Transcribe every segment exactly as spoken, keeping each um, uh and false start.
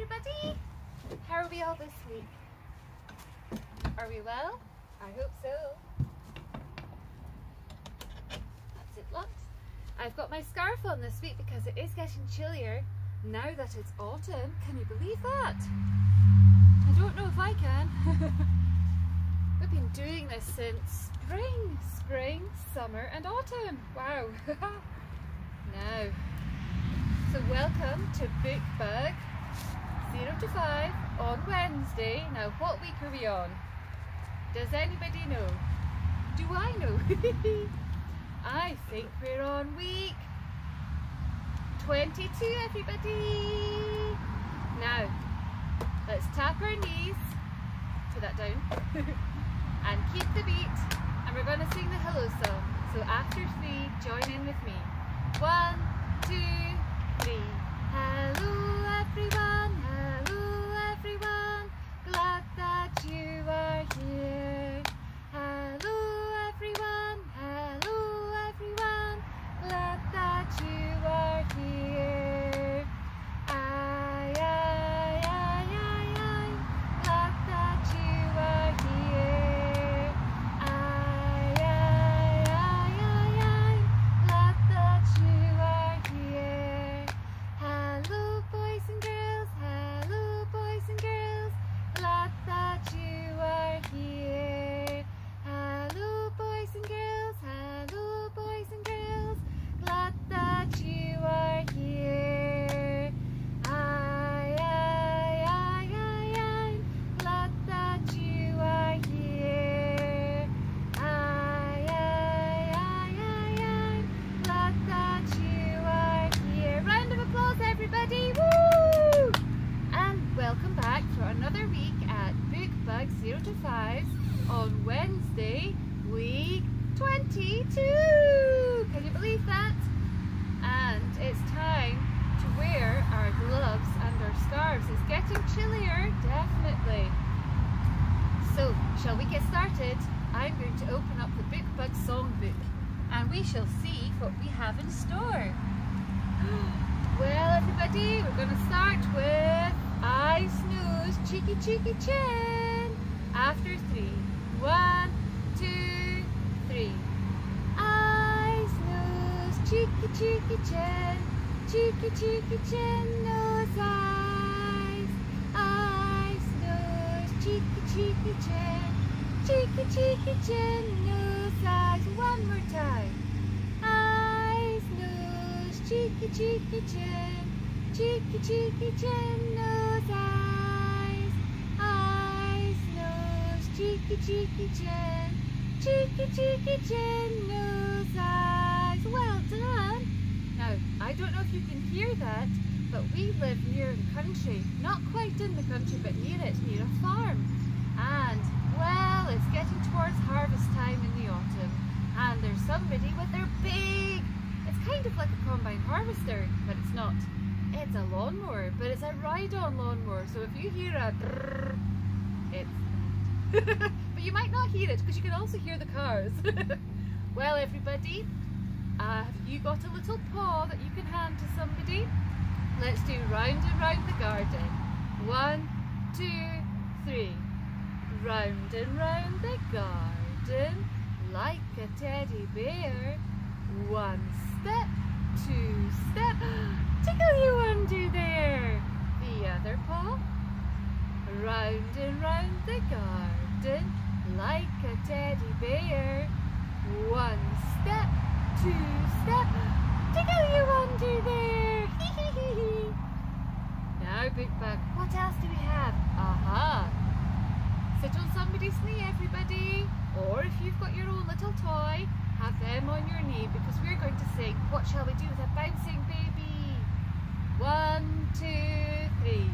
everybody! How are we all this week? Are we well? I hope so. That's it locked. I've got my scarf on this week because it is getting chillier now that it's autumn. Can you believe that? I don't know if I can. We've been doing this since spring. Spring, summer and autumn. Wow. Now, so welcome to Bookbug zero to five on Wednesday. Now what week are we on? Does anybody know? Do I know? I think we're on week twenty-two, everybody. Now, let's tap our knees, put that down, and keep the beat. And we're going to sing the hello song. So after three, join in with me. One, two, three. Hello everyone, hello everyone. Glad that you are here. Hello everyone, hello everyone. Glad that you are here. Aye, aye, aye, aye, aye. Glad that you are here. Aye, aye, aye, aye, aye. Glad that you are here. Hello boys and girls, hello boys and girls. Glad that you are here. Hello boys and girls, hello boys and girls. Glad that you are here. Aye, aye, aye, aye, aye. Glad that you are here. Aye, aye, aye, aye, aye. Glad that you are here. Round of applause everybody, woo! And welcome back for another week at Bookbug zero to five on Wednesday, week twenty-two. Can you believe that? And it's time to wear our gloves and our scarves. It's getting chillier, definitely. So, shall we get started? I'm going to open up the Bookbug songbook and we shall see what we have in store. Well, everybody, we're going to start with I Snooze Cheeky Cheeky Chin. After three. One, two, three. I snooze cheeky cheeky chin. Cheeky cheeky chin, nose eyes. I snooze cheeky cheeky chin. Cheeky cheeky chin, nose eyes. One more time. I snooze cheeky cheeky chin. Cheeky cheeky chin, nose eyes. I snooze cheeky cheeky chin. Cheeky cheeky chin, nose eyes. Well done. Now, I don't know if you can hear that, but we live near the country. Not quite in the country, but near it, near a farm. And, well, it's getting towards harvest time in the autumn. And there's somebody with their big, it's kind of like a combine harvester, but it's not. It's a lawnmower, but it's a ride-on lawnmower, so if you hear a brrrr, it's that. But you might not hear it, because you can also hear the cars. Well, everybody, uh, have you got a little paw that you can hand to somebody? Let's do round and round the garden. One, two, three. Round and round the garden, like a teddy bear. One step, two step. Tickle you undo there. The other paw. Round and round the garden, like a teddy bear. One step, two step. Tickle you undo there. Now, big bug, what else do we have? Aha! Sit on somebody's knee, everybody. Or if you've got your own little toy, have them on your knee because we're going to sing What Shall We Do With a Bouncing Baby? One, two, three.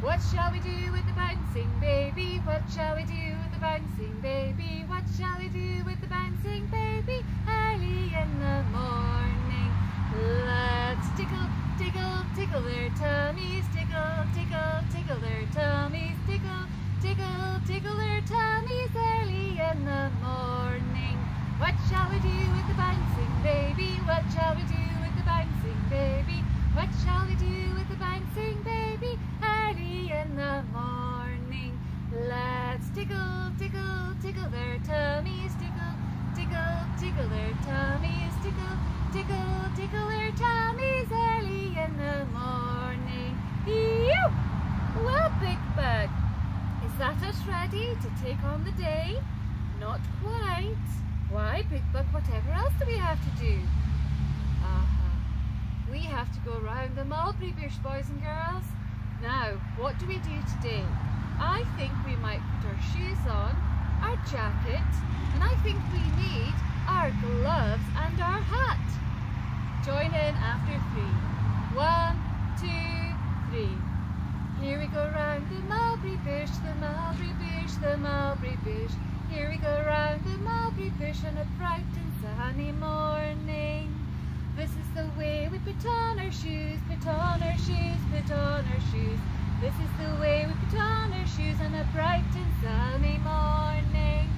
What shall we do with the bouncing baby? What shall we do with the bouncing baby? What shall we do with the bouncing baby? Early in the morning. Let's tickle, tickle, tickle their tummies. Tickle, tickle, tickle their tummies. Tickle, tickle, tickle their tummies. Early in the morning. What shall we do with the bouncing baby? What shall we do with the bouncing baby? What shall we do with the bouncing baby? Tickle, tickle our tummies early in the morning. Ew! Well, Big Bug, is that us ready to take on the day? Not quite. Why, Big Bug, whatever else do we have to do? Uh-huh. We have to go round the mulberry bush, boys and girls. Now, what do we do today? I think we might put our shoes on, our jacket, and I think we need our gloves and our hat. Join in after three. One, two, three. Here we go round the mulberry bush, the mulberry bush, the mulberry bush. Here we go round the mulberry bush on a bright and sunny morning. This is the way we put on our shoes, put on our shoes, put on our shoes. This is the way we put on our shoes on a bright and sunny morning.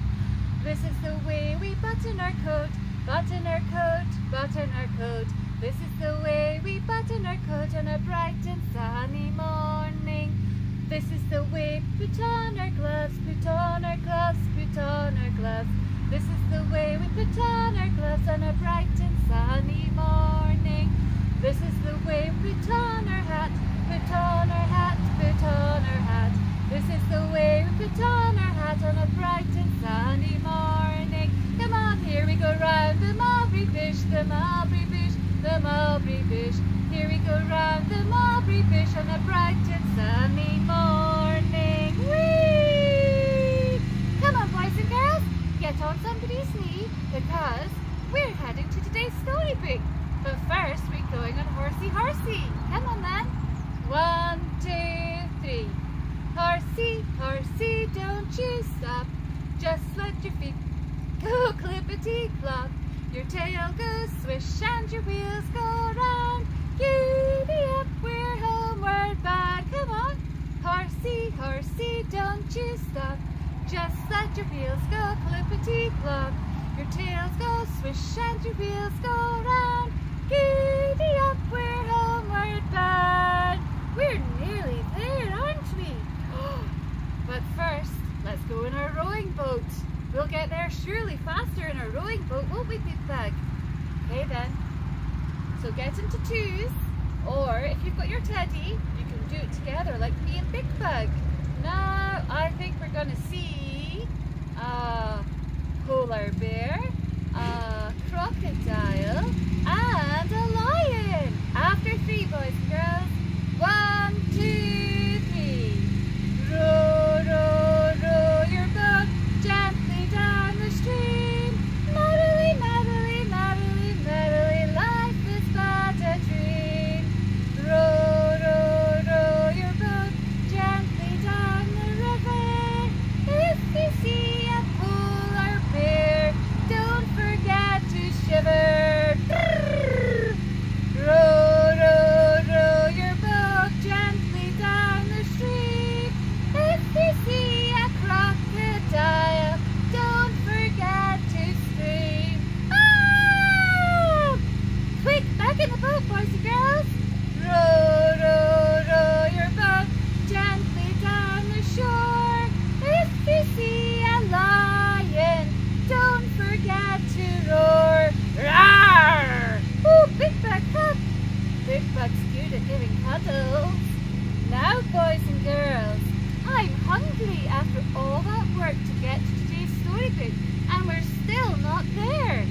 This is the way we button our coat, button our coat, button our coat. This is the way we button our coat on a bright and sunny morning. This is the way we put on our gloves, put on our gloves, put on our gloves. This is the way we put on our gloves on a bright and sunny morning. This is the way we put on our hat, put on our hat, put on our hat. This is the way we put on our hat on a bright and sunny morning. Come on, here we go round the mulberry bush, the mulberry bush, the mulberry bush. Here we go round the mulberry bush on a bright and sunny morning. Whee! Come on, boys and girls, get on somebody's knee because we're heading to today's storybook. But first, we're going on horsey horsey. Come on, then. One, two, three. Horsey, horsey, don't you stop. Just let your feet go clippity-clop. Your tail goes swish and your wheels go round. Giddy up, we're homeward bound. Come on. Horsey, horsey, don't you stop. Just let your wheels go clippity-clop. Your tails go swish and your wheels go round. Giddy up, we're homeward bound. We're nearly there, aren't we? But first, let's go in our rowing boat. We'll get there surely faster in our rowing boat, won't we, Big Bug? Okay then. So get into twos, or if you've got your teddy, you can do it together like me and Big Bug. Now, I think we're gonna see a polar bear, a crocodile, and a lion. After three, boys and girls. One, two, three. Row, row, row your boat gently down the stream. Merrily, merrily, merrily, merrily, life is but a dream. Row, row, row your boat gently down the river. If you see a polar bear, don't forget to shiver. Brrr. Row, row, row your boat gently down the stream. If you see a crocodile, don't forget to scream. Ah! Quick, back in the boat, boys and girls. Row, row, row your boat gently down the shore. If you see a lion, don't forget to roar. Roar! Oh, Big Bug, help! Big Bug's good at giving cuddles. Now, boys and girls, I'm hungry after all that work to get to today's storybook, and we're still not there.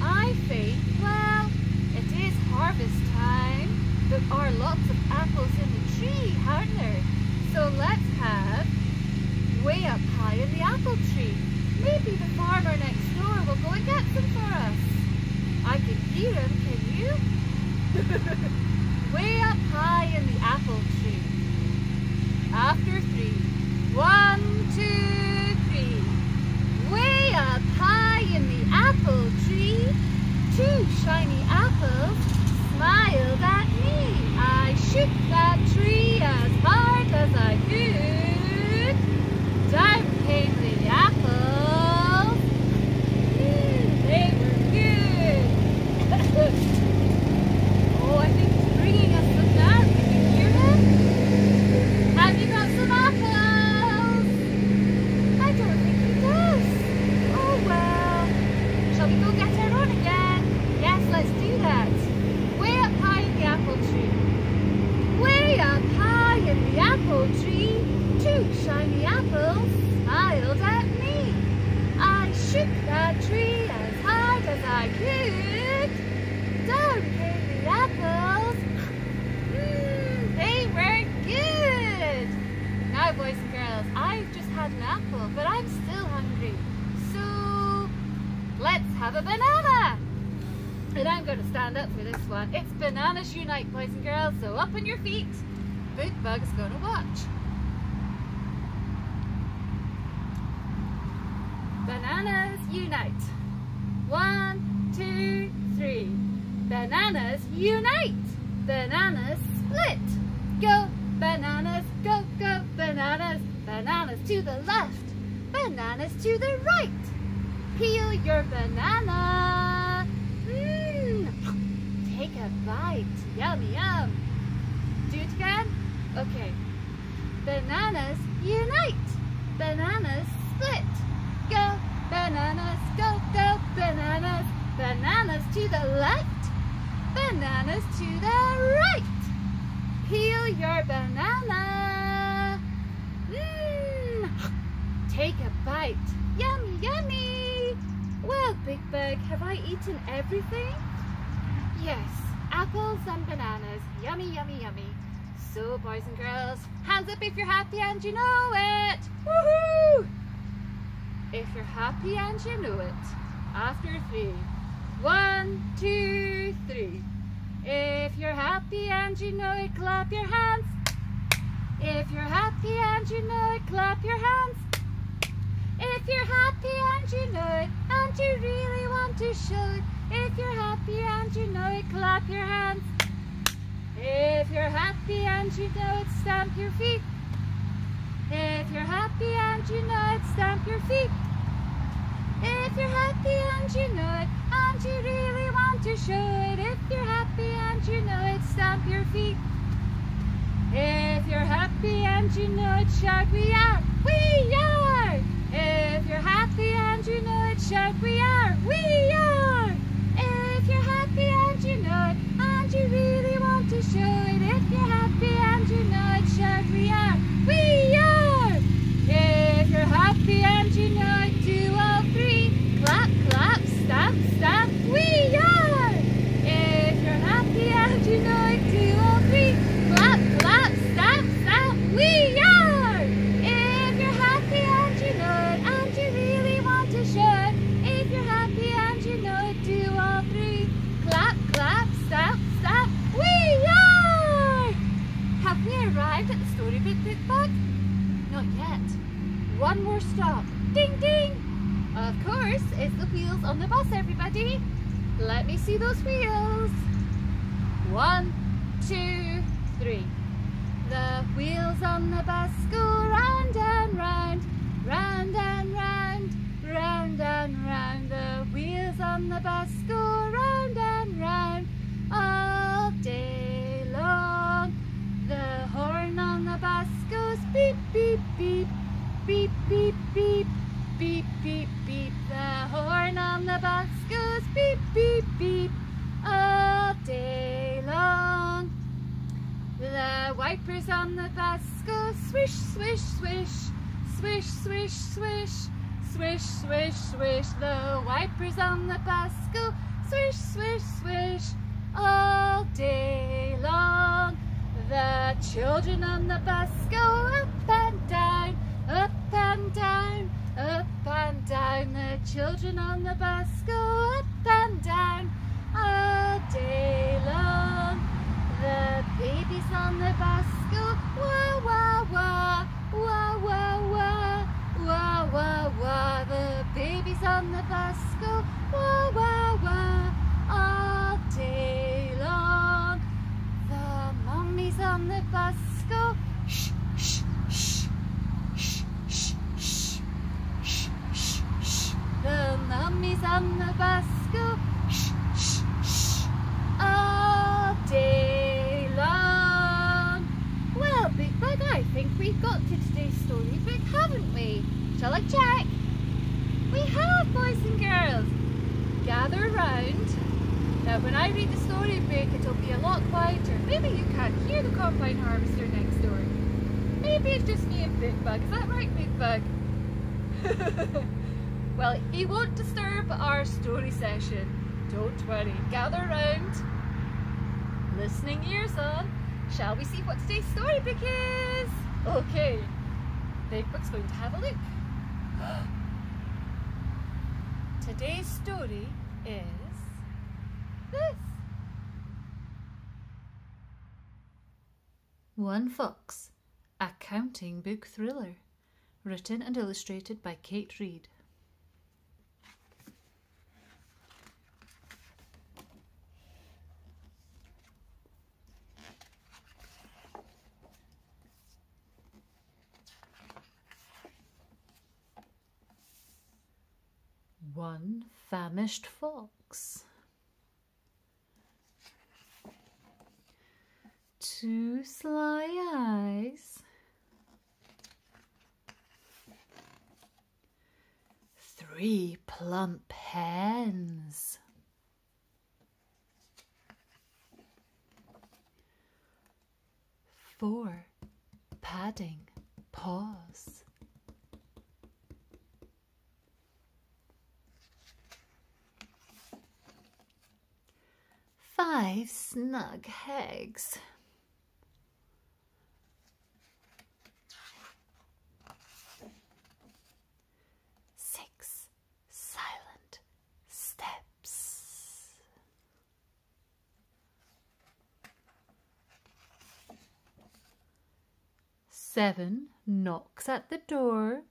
I think, well, it is harvest time. There are lots of apples in the tree, aren't there? So let's have way up high in the apple tree. Maybe the farmer next door will go and get some for us. I can hear him, can you? Way up high in the apple tree. After three. One, two, three. Way up high in the apple tree, two shiny apples smiled at me. I shook that tree as hard as I could. Down came the apples. Mm, they were good. Oh, I think it's bringing us the shook that tree as hard as I could. Down came the apples. Mmm, they were good. Now, boys and girls, I've just had an apple, but I'm still hungry. So, let's have a banana. And I'm going to stand up for this one. It's Bananas Unite, boys and girls, so up on your feet. Bookbug is going to watch. Bananas unite. One, two, three. Bananas unite. Bananas split. Go bananas, go, go bananas. Bananas to the left. Bananas to the right. Peel your banana. Mmm. Take a bite. Yum, yum. Do it again? Okay. Bananas unite. Bananas split. Go bananas, go, go bananas. Bananas to the left, bananas to the right. Peel your banana. Mmm. Take a bite. Yummy, yummy. Well, Big Bug, have I eaten everything? Yes, apples and bananas. Yummy, yummy, yummy. So, boys and girls, hands up if you're happy and you know it. Woohoo! If you're happy and you know it, after three. One, two, three. If you're happy and you know it, clap your hands. If you're happy and you know it, clap your hands. If you're happy and you know it, and you really want to show it, if you're happy and you know it, clap your hands. If you're happy and you know it, stamp your feet. If you're happy and you know it, stamp your feet. If you're happy and you know it, and you really want to show it, if you're happy and you know it, stamp your feet. If you're happy and you know it, shout we are, we are. If you're happy and you know it, shout we are, we are. If you're happy and you know it, and you really want to show it, if you're happy and you know it, shout we are, we are. If you're happy and you know it, do all three. Clap, clap, stamp, stamp, we are! If you're happy and you know it, do all three. Clap, clap, stamp, stamp, we are! If you're happy and you know it, and you really want to show it, if you're happy and you know it, do all three. Clap, clap, stamp, stamp, we are! Have we arrived at the story bit, Bookbug? Not yet. One more stop. Ding, ding. Of course, it's the wheels on the bus, everybody. Let me see those wheels. One, two, three. The wheels on the bus go round and round, round and round, round and round. The wheels on the bus go round and round all day long. The horn on the bus goes beep, beep, beep. Beep, beep, beep, beep, beep, beep. The horn on the bus goes beep, beep, beep all day long. The wipers on the bus go swish, swish, swish, swish, swish, swish, swish, swish, swish. The wipers on the bus go swish, swish, swish all day long. The children on the bus go up and down, up and down, up and down. The children on the bus go up and down all day long. The babies on the bus go wah, wah, wah, wah, wah, wah, wah, wah, wah. The babies on the bus go wah, wah, wah all day long. The mummies on the bus go shh, shh, shh. The mummies on the bus go shh, shh, shh all day long. Well, Big Bug, I think we've got to today's storybook, haven't we? Shall I check? We have, boys and girls. Gather round. Now, when I read the storybook, it'll be a lot quieter. Maybe you can't hear the combine harvester next door. Maybe it's just me and Big Bug. Is that right, Big Bug? Well, he won't disturb our story session. Don't worry, gather round, listening ears on. Shall we see what today's storybook is? Okay, Big Book's going to have a look. Today's story is this. One Fox, a counting book thriller, written and illustrated by Kate Read. One famished fox. Two sly eyes. Three plump hens. Four padding paws. Five snug hags. Six silent steps. Seven knocks at the door.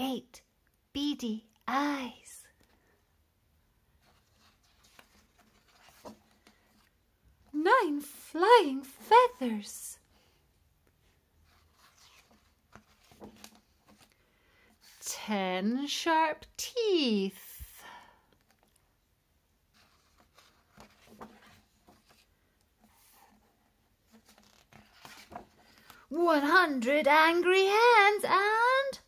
Eight beady eyes. Nine flying feathers. Ten sharp teeth. One hundred angry hands and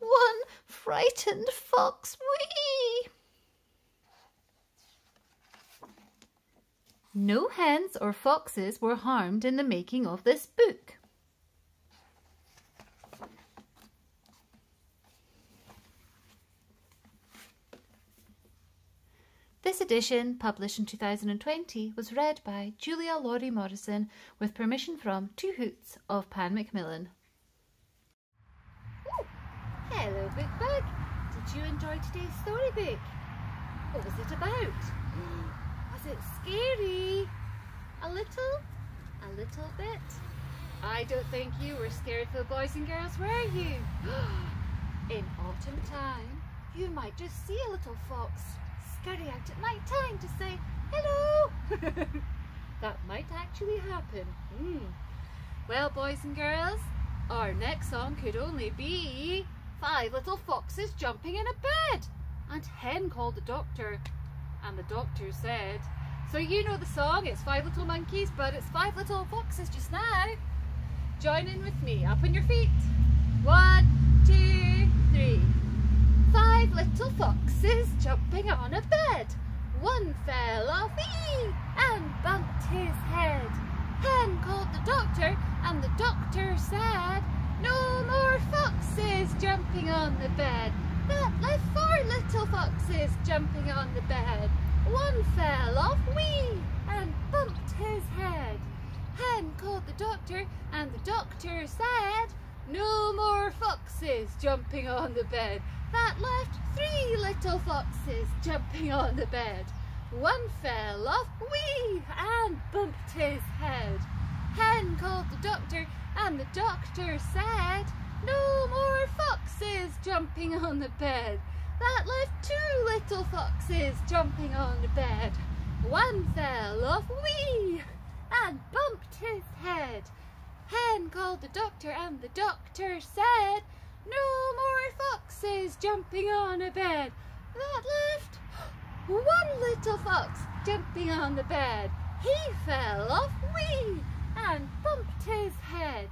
one frightened fox, wee! No hens or foxes were harmed in the making of this book. This edition, published in two thousand twenty, was read by Julia Laurie Morrison with permission from Two Hoots of Pan Macmillan. Hello, Bookbug. Did you enjoy today's storybook? What was it about? Was it scary? A little? A little bit? I don't think you were scared, little boys and girls, were you? In autumn time, you might just see a little fox scurry out at night time to say, hello! That might actually happen. Mm. Well, boys and girls, our next song could only be Five Little Foxes Jumping in a Bed. And Hen called the doctor, and the doctor said, so you know the song, it's Five Little Monkeys, but it's Five Little Foxes just now. Join in with me, up on your feet. One, two, three. Five little foxes jumping on a bed. One fell off, ee, and bumped his head. Hen called the doctor, and the doctor said, no more foxes jumping on the bed. That left four little foxes jumping on the bed. One fell off, wee, and bumped his head. Hen called the doctor, and the doctor said, no more foxes jumping on the bed. That left three little foxes jumping on the bed. One fell off, wee, and bumped his head. Hen called the doctor, and the doctor said, no more foxes jumping on the bed. That left two little foxes jumping on the bed. One fell off, wee, and bumped his head. Hen called the doctor, and the doctor said, no more foxes jumping on a bed. That left one little fox jumping on the bed. He fell off, wee, and bumped his head.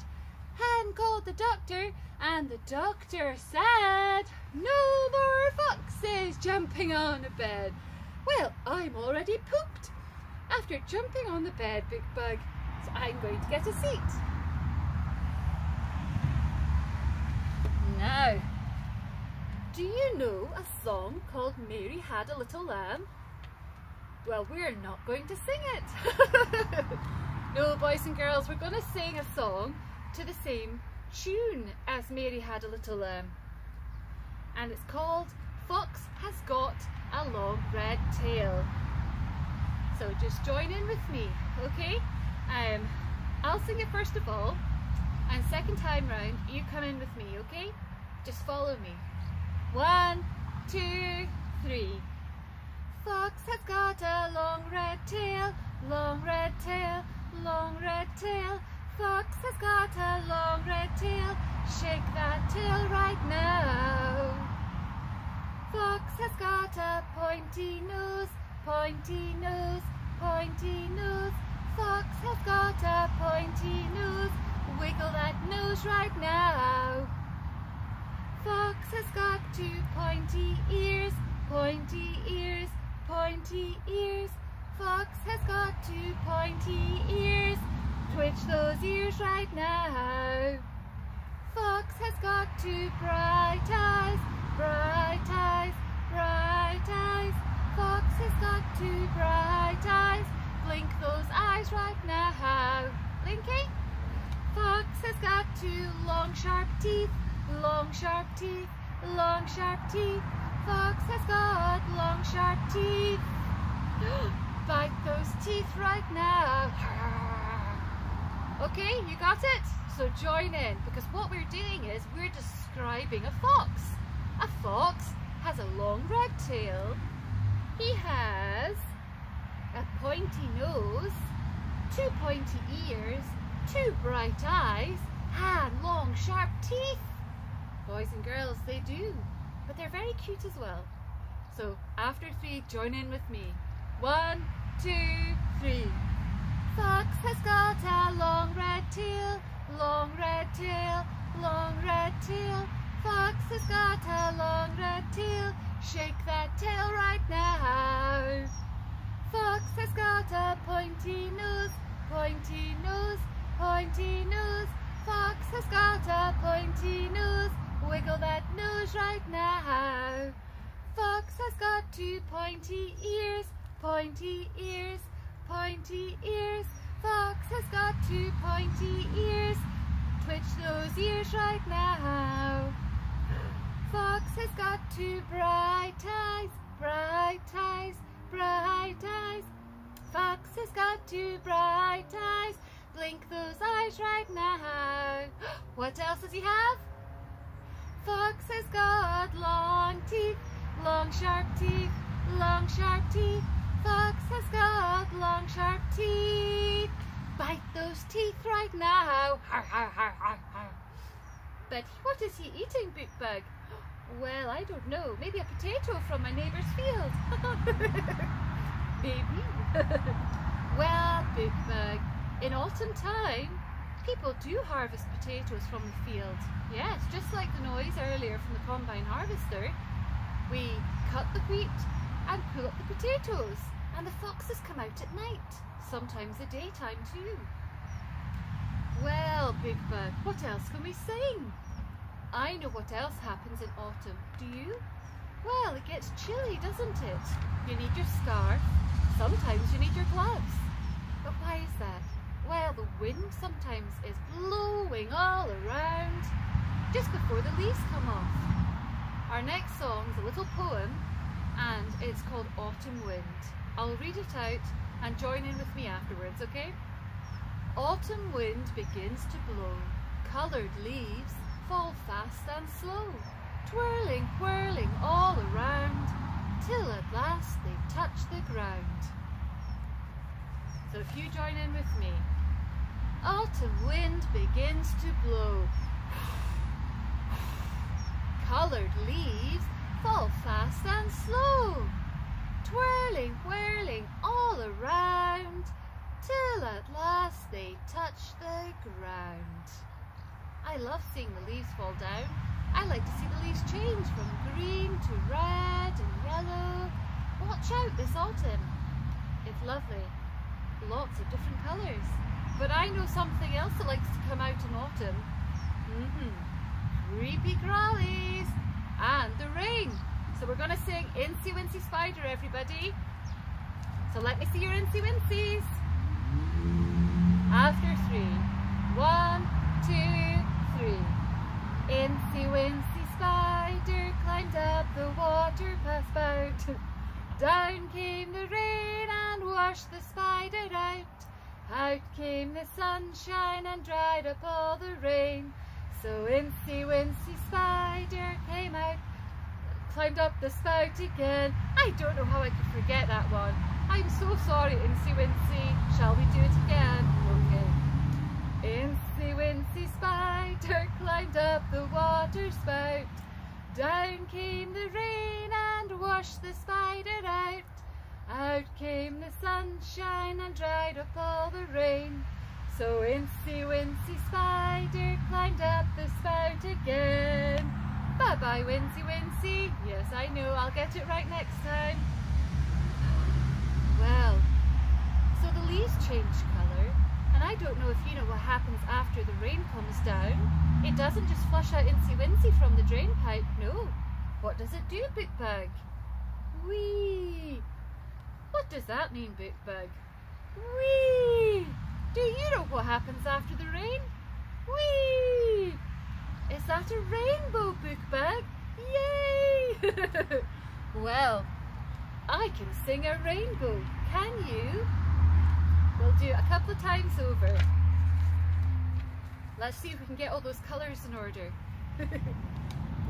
Hen called the doctor, and the doctor said, no more foxes says, jumping on a bed. Well, I'm already pooped after jumping on the bed, Big Bug, so I'm going to get a seat. Now, do you know a song called Mary Had a Little Lamb? Well, we're not going to sing it. No, boys and girls, we're going to sing a song to the same tune as Mary Had a Little Lamb. And it's called Fox Has Got a Long Red Tail. So just join in with me, okay? Um, I'll sing it first of all, and second time round, you come in with me, okay? Just follow me. One, two, three. Fox has got a long red tail, long red tail, long red tail. Fox has got a long red tail, shake that tail right now. Fox has got a pointy nose, pointy nose, pointy nose. Fox has got a pointy nose, wiggle that nose right now. Fox has got two pointy ears, pointy ears, pointy ears. Fox has got two pointy ears, twitch those ears right now. Fox has got two bright eyes, bright eyes, bright eyes. Fox has got two bright eyes, blink those eyes right now. Blinking. Fox has got two long sharp teeth, long sharp teeth, long sharp teeth. Fox has got long sharp teeth. Bite those teeth right now. Okay, you got it? So join in, because what we're doing is we're describing a fox. A fox has a long red tail. He has a pointy nose, two pointy ears, two bright eyes, and long sharp teeth. Boys and girls, they do, but they're very cute as well. So after three, join in with me. One, two, three. Fox has got a long red tail, long red tail, long red tail. Fox has got a long red tail, shake that tail right now. Fox has got a pointy nose, pointy nose, pointy nose. Fox has got a pointy nose, wiggle that nose right now. Fox has got two pointy ears, pointy ears, pointy ears. Fox has got two pointy ears, twitch those ears right now. Fox has got two bright eyes, bright eyes, bright eyes. Fox has got two bright eyes, blink those eyes right now. What else does he have? Fox has got long teeth, long sharp teeth, long sharp teeth. Fox has got long sharp teeth. Bite those teeth right now. Har, har, har, har, har. But what is he eating, Bookbug? Well, I don't know. Maybe a potato from my neighbour's field. Maybe. Well, Bookbug, in autumn time, people do harvest potatoes from the field. Yes, just like the noise earlier from the combine harvester. We cut the wheat and pull up the potatoes, and the foxes come out at night, sometimes the daytime too. Well, Big Bug, what else can we sing? I know what else happens in autumn, do you? Well, it gets chilly, doesn't it? You need your scarf, sometimes you need your gloves. But why is that? Well, the wind sometimes is blowing all around just before the leaves come off. Our next song's a little poem, and it's called Autumn Wind. I'll read it out and join in with me afterwards, okay? Autumn wind begins to blow, coloured leaves fall fast and slow, twirling, whirling all around, till at last they touch the ground. So if you join in with me. Autumn wind begins to blow, coloured leaves fall fast and slow, twirling, whirling all around, till at last they touch the ground. I love seeing the leaves fall down. I like to see the leaves change from green to red this autumn. It's lovely, lots of different colours. But I know something else that likes to come out in autumn. Mm-hmm. Creepy crawlies and the rain. So we're going to sing Incy Wincy Spider, everybody. So let me see your Incy Wincies. After three. One, two, three. Incy Wincy Spider climbed up the water path spout. Down came the rain and washed the spider out. Out came the sunshine and dried up all the rain. So Incy Wincy Spider came out, climbed up the spout again. I don't know how I could forget that one. I'm so sorry, Incy Wincy. Shall we do it again? Okay. Incy Wincy Spider climbed up the water spout. Down came the rain and washed the spider out. Out came the sunshine and dried up all the rain. So Incy Wincy Spider climbed up the spout again. Bye bye, Wincy Wincy. Yes, I know, I'll get it right next time. Well, so the leaves change colour, and I don't know if you know what happens after the rain comes down. It doesn't just flush out Incy Wincy from the drain pipe, no. What does it do, Bookbug? Whee! What does that mean, Bookbug? Whee! Do you know what happens after the rain? Whee! Is that a rainbow, Bookbug? Yay! Well, I can sing a rainbow. Can you? We'll do it a couple of times over. Let's see if we can get all those colours in order.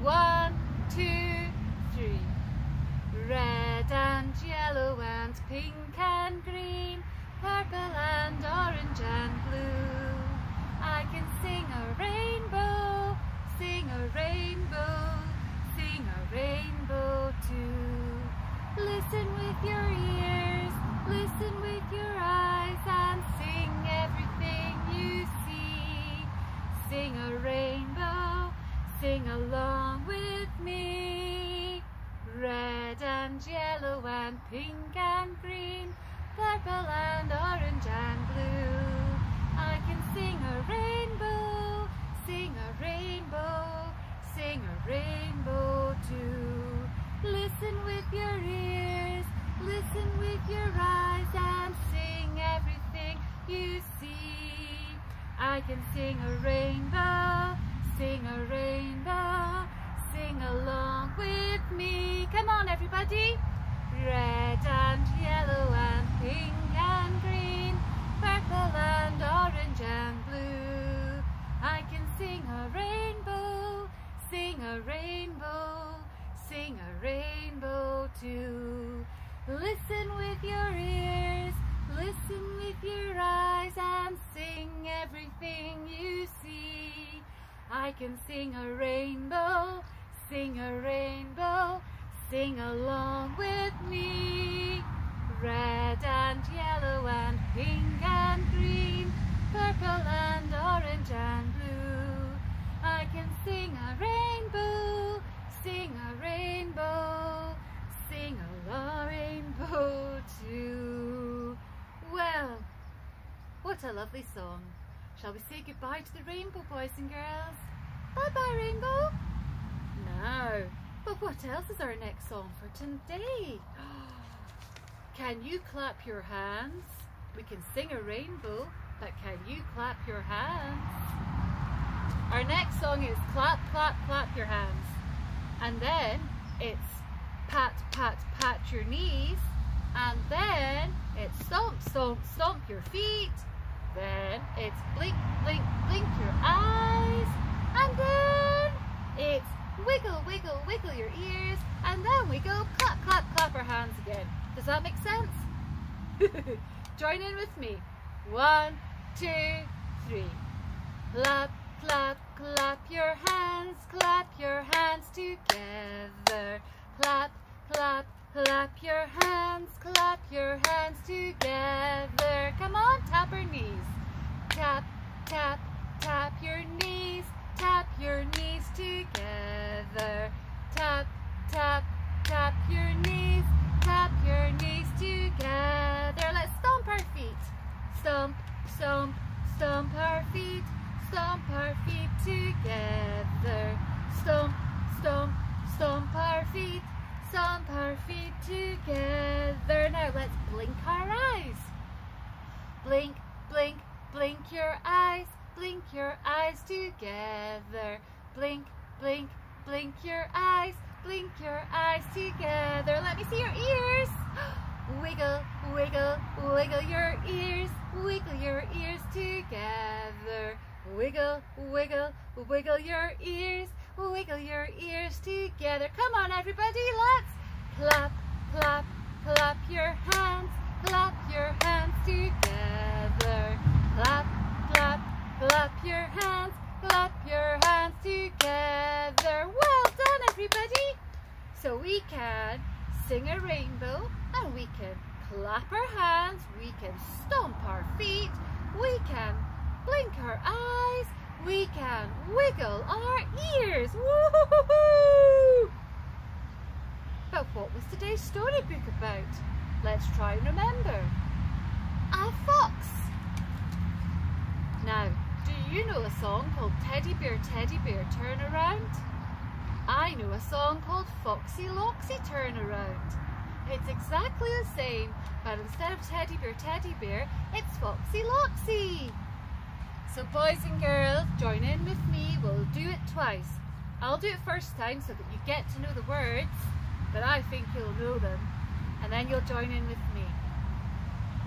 One, two, three. Red and yellow and pink and green, purple and orange and blue. I can sing a rainbow, sing a rainbow, sing a rainbow too. Listen with your ears, listen with your eyes, and sing everything you see. Sing a rainbow, sing along with me. Red and yellow and pink and green, purple and orange and blue. I can sing a rainbow, sing a rainbow, sing a rainbow too. Listen with your ears, listen with your eyes, and sing everything you see. I can sing a rainbow, sing a rainbow, sing along with me. Come on, everybody. Red and yellow and pink and green, purple and orange and blue. I can sing a rainbow, sing a rainbow, sing a rainbow too. Listen with your ears, listen with your eyes, and sing everything you see. I can sing a rainbow, sing a rainbow, sing along with me. Red and yellow and pink and green, purple and orange and blue. I can sing a rainbow, sing a rainbow, sing a rainbow too. Well, what a lovely song. Shall we say goodbye to the rainbow, boys and girls? Bye bye, rainbow. No. But what else is our next song for today? Can you clap your hands? We can sing a rainbow, but can you clap your hands? Our next song is Clap, Clap, Clap Your Hands. And then it's Pat, Pat, Pat Your Knees. And then it's Stomp, Stomp, Stomp Your Feet. Then it's Blink, Blink, Blink Your Eyes. And then it's Wiggle, wiggle, wiggle your ears, and then we go clap, clap, clap our hands again. Does that make sense? Join in with me. One, two, three. Clap, clap, clap your hands, clap your hands together. Clap, clap, clap your hands, clap your hands together. Come on, tap our knees. Tap, tap, tap your knees. Tap your knees together. Tap, tap, tap your knees. Tap your knees stomp, stomp, stomp our feet, stomp our feet together. Stomp, stomp, stomp our feet, stomp our feet together. Now let's blink our eyes. Blink, blink, blink your eyes, blink your eyes together. Blink, blink, blink your eyes, blink your eyes together. Let me see your ears. Wiggle, wiggle, wiggle your ears, wiggle your ears together. Wiggle, wiggle, wiggle your ears, wiggle your ears together. Come on everybody, let's clap, clap, clap your hands, clap your hands together. Clap, clap, clap your hands, clap your hands together. Well done everybody! So we can sing a rainbow, and we can clap our hands, we can stomp our feet, we can blink our eyes, we can wiggle our ears. Woo-hoo-hoo-hoo! But what was today's storybook about? Let's try and remember. A fox. Now, do you know a song called Teddy Bear, Teddy Bear, Turn Around? I know a song called Foxy Loxy Turn Around. It's exactly the same, but instead of Teddy Bear, Teddy Bear, it's Foxy Loxy. So boys and girls, join in with me. We'll do it twice. I'll do it first time so that you get to know the words, but I think you'll know them. And then you'll join in with me.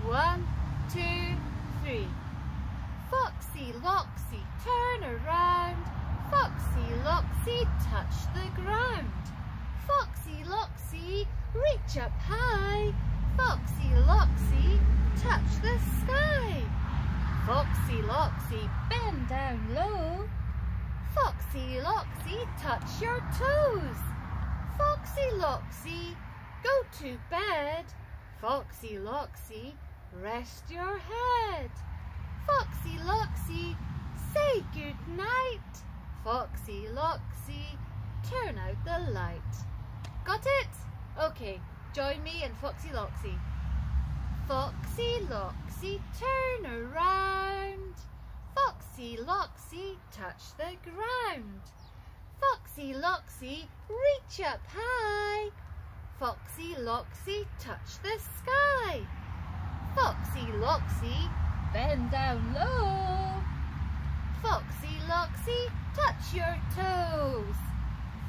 One, two, three. Foxy Loxy, turn around. Foxy Loxy, touch the ground. Foxy Loxy, reach up high. Foxy Loxy, touch the sky. Foxy Loxy, bend down low. Foxy Loxy, touch your toes. Foxy Loxy, go to bed. Foxy Loxy, rest your head. Foxy Loxy, say good night. Foxy Loxy, turn out the light. Got it? Okay, join me in Foxy Loxy. Foxy Loxy, turn around. Foxy Loxy, touch the ground. Foxy Loxy, reach up high. Foxy Loxy, touch the sky. Foxy Loxy, bend down low. Foxy Loxy, touch your toes.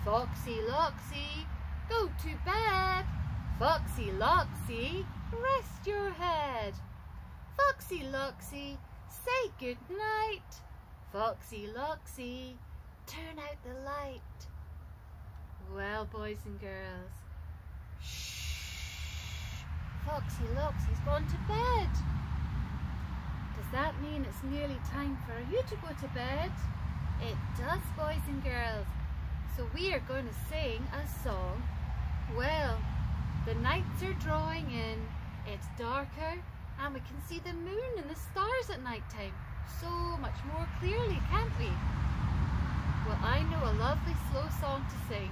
Foxy Loxy, go to bed. Foxy Loxy, rest your head. Foxy Loxy, say good night. Foxy Loxy, turn out the light. Well, boys and girls, shh, Foxy Loxy's gone to bed. Does that mean it's nearly time for you to go to bed? It does, boys and girls. So we are going to sing a song. Well, the nights are drawing in, it's darker, and we can see the moon and the stars at night time so much more clearly, can't we? Well, I know a lovely slow song to sing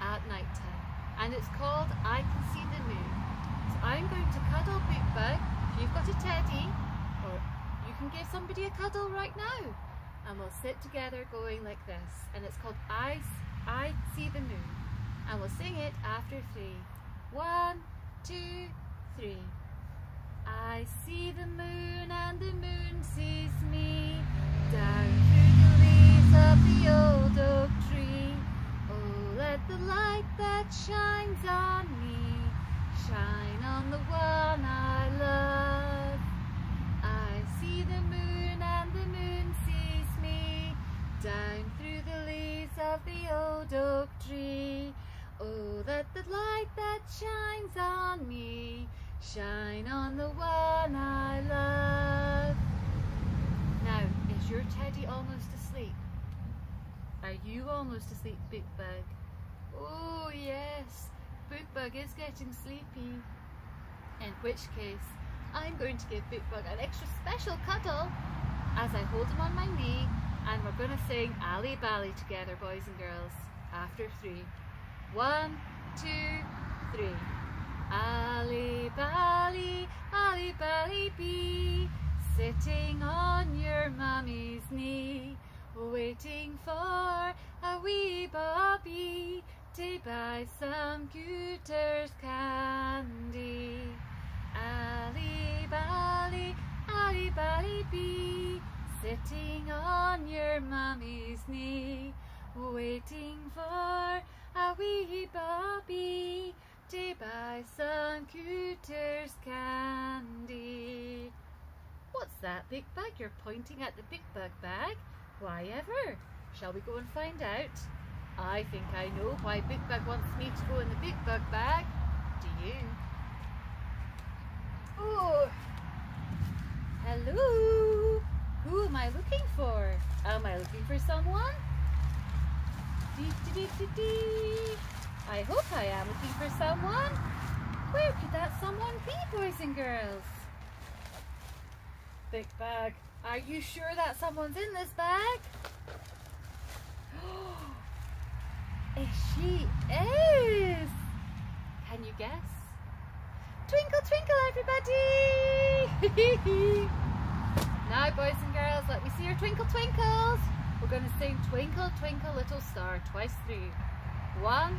at night time, and it's called I Can See the Moon. So I'm going to cuddle Bookbug. If you've got a teddy, or you can give somebody a cuddle right now, and we'll sit together going like this, and it's called I, I See the Moon, and we'll sing it after three. One, two, three. I see the moon and the moon sees me, down through the leaves of the old oak tree. Oh, let the light that shines on me shine on the one I love. I see the moon and the moon sees me, down through the leaves of the old oak tree. Oh, let the light that shines on me shine on the one I love. Now, is your teddy almost asleep? Are you almost asleep, Bookbug? Oh yes, Bookbug is getting sleepy. In which case, I'm going to give Bookbug an extra special cuddle as I hold him on my knee, and we're going to sing Ally Bally together, boys and girls, after three. One, two, three. Ally Bally, Ally Bally Bee, sitting on your mummy's knee, waiting for a wee bobby to buy some Cooter's candy. Ally bally, ally bally bee, sitting on your mummy's knee, waiting for a wee bobby to buy some Cooter's candy. What's that big bag you're pointing at? The big bug bag? Why ever? Shall we go and find out? I think I know why Big Bug wants me to go in the Big Bug bag. Do you? Oh! Hello! Who am I looking for? Am I looking for someone? Dee, dee, dee, dee, dee. I hope I am looking for someone. Where could that someone be, boys and girls? Big Bug, are you sure that someone's in this bag? She is! Can you guess? Twinkle, twinkle, everybody! Now, boys and girls, let me see your twinkle twinkles. We're going to sing Twinkle, Twinkle, Little Star twice through. One,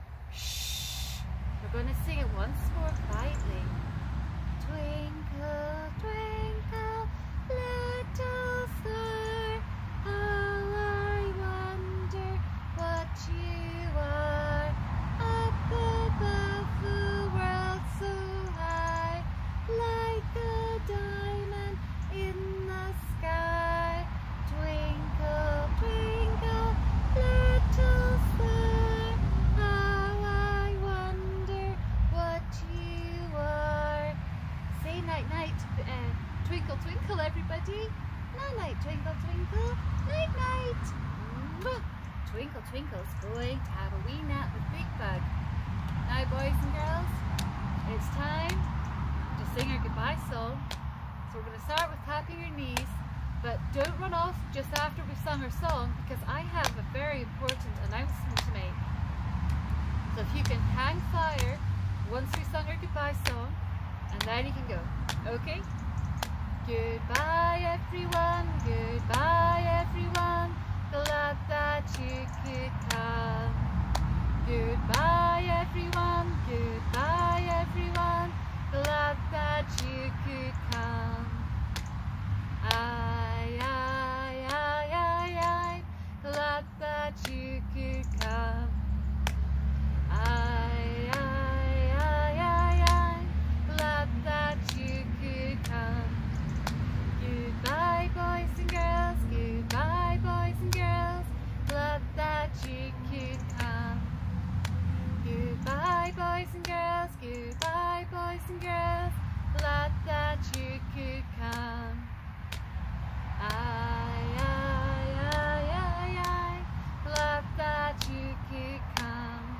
Shh! We're going to sing it once more quietly. Twinkle, twinkle, little star, how you are, up above the world so high, like a diamond in the sky. Twinkle, twinkle, little star, how I wonder what you are. Say night night, uh, twinkle twinkle everybody. Night night, twinkle twinkle, night night. Mwah. Twinkle Twinkle's going to have a wee nap with Big Bug. Now, boys and girls, it's time to sing your goodbye song. So we're going to start with tapping your knees, but don't run off just after we've sung our song, because I have a very important announcement to make. So if you can hang fire once we've sung our goodbye song, and then you can go, okay? Goodbye everyone, goodbye everyone, glad that you could come. Goodbye everyone, goodbye everyone, glad that you could come. Aye, aye, aye, aye, aye, glad that you could come. Aye, aye, aye, aye, aye, glad that you could come. Goodbye boys and girls, goodbye boys and girls, glad that you could come. Goodbye boys and girls, goodbye boys and girls, glad that you could come. Aye, aye, aye, aye, aye, glad that you could come.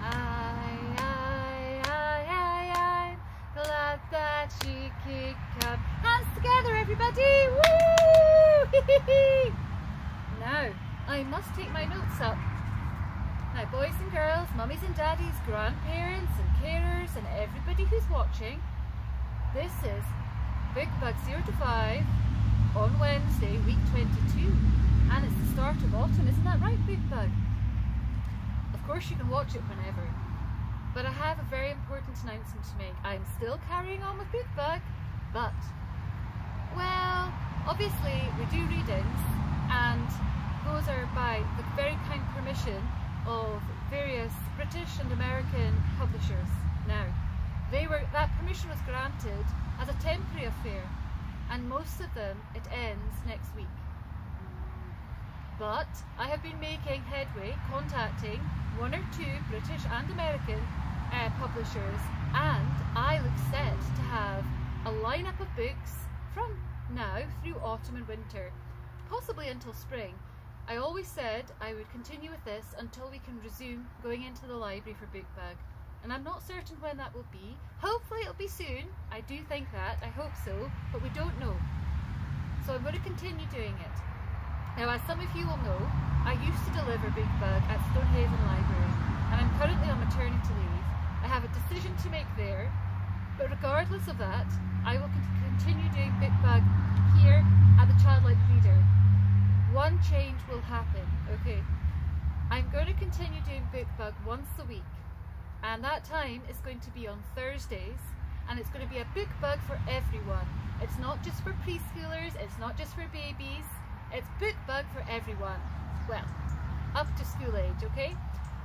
Aye, aye, aye, aye, aye, glad that you could come. Hands together everybody! Woo! Now, I must take my notes up. Now boys and girls, mummies and daddies, grandparents and carers and everybody who's watching, this is Big Bug zero to five on Wednesday, week twenty-two, and it's the start of autumn, isn't that right, Big Bug? Of course you can watch it whenever, but I have a very important announcement to make. I'm still carrying on with Big Bug, but, well, obviously we do readings, and those are by the very kind permission of various British and American publishers. Now, they were, that permission was granted as a temporary affair, and most of them, it ends next week. But I have been making headway, contacting one or two British and American uh, publishers, and I look set to have a lineup of books from now through autumn and winter, possibly until spring. I always said I would continue with this until we can resume going into the library for Bookbug, and I'm not certain when that will be. Hopefully it'll be soon. I do think that. I hope so, but we don't know. So I'm going to continue doing it. Now, as some of you will know, I used to deliver Bookbug at Stonehaven Library, and I'm currently on maternity leave. I have a decision to make there, but regardless of that, I will continue doing Bookbug here at the Childlike Reader. One change will happen, okay? I'm going to continue doing Bookbug once a week, and that time is going to be on Thursdays, and it's going to be a Bookbug for everyone. It's not just for preschoolers, it's not just for babies, it's Bookbug for everyone. Well, up to school age, okay?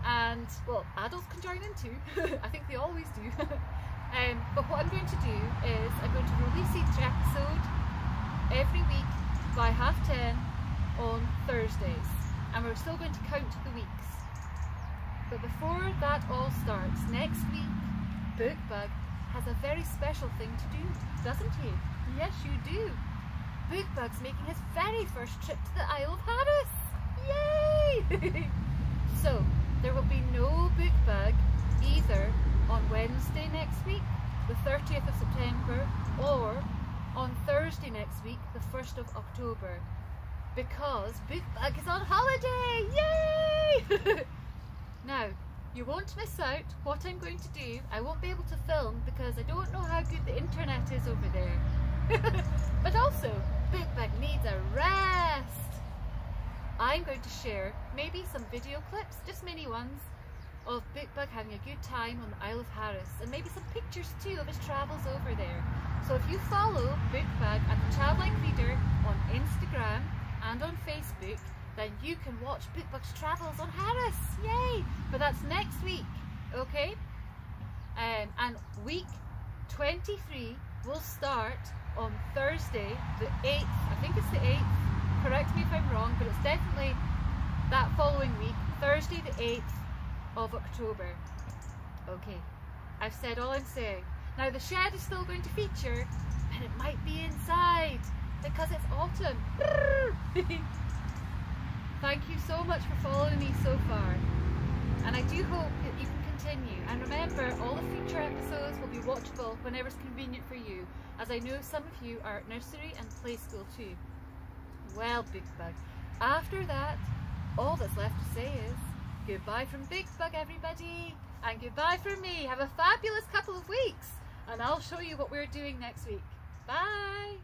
And, well, adults can join in too. I think they always do. um, but what I'm going to do is I'm going to release each episode every week by half ten, on Thursdays, and we're still going to count the weeks. But before that all starts, next week Bookbug has a very special thing to do, doesn't he? Yes, you do. Bookbug's making his very first trip to the Isle of Harris. Yay! So there will be no Bookbug either on Wednesday next week, the thirtieth of September, or on Thursday next week, the first of October. Because Bookbug is on holiday! Yay! Now, you won't miss out what I'm going to do. I won't be able to film because I don't know how good the internet is over there. But also, Bookbug needs a rest! I'm going to share maybe some video clips, just mini ones, of Bookbug having a good time on the Isle of Harris, and maybe some pictures too of his travels over there. So if you follow Bookbug at the Childlike Reader on Instagram and on Facebook, then you can watch Bookbug's travels on Harris. Yay! But that's next week, okay? Um, and week twenty-three will start on Thursday the eighth, I think it's the eighth, correct me if I'm wrong, but it's definitely that following week, Thursday the eighth of October. Okay, I've said all I'm saying. Now the shed is still going to feature, and it might be inside, because it's autumn. Thank you so much for following me so far, and I do hope that you can continue. And remember, all the future episodes will be watchable whenever it's convenient for you, as I know some of you are at nursery and play school too. Well, Bookbug, after that, all that's left to say is goodbye from Bookbug, everybody, and goodbye from me. Have a fabulous couple of weeks, and I'll show you what we're doing next week. Bye!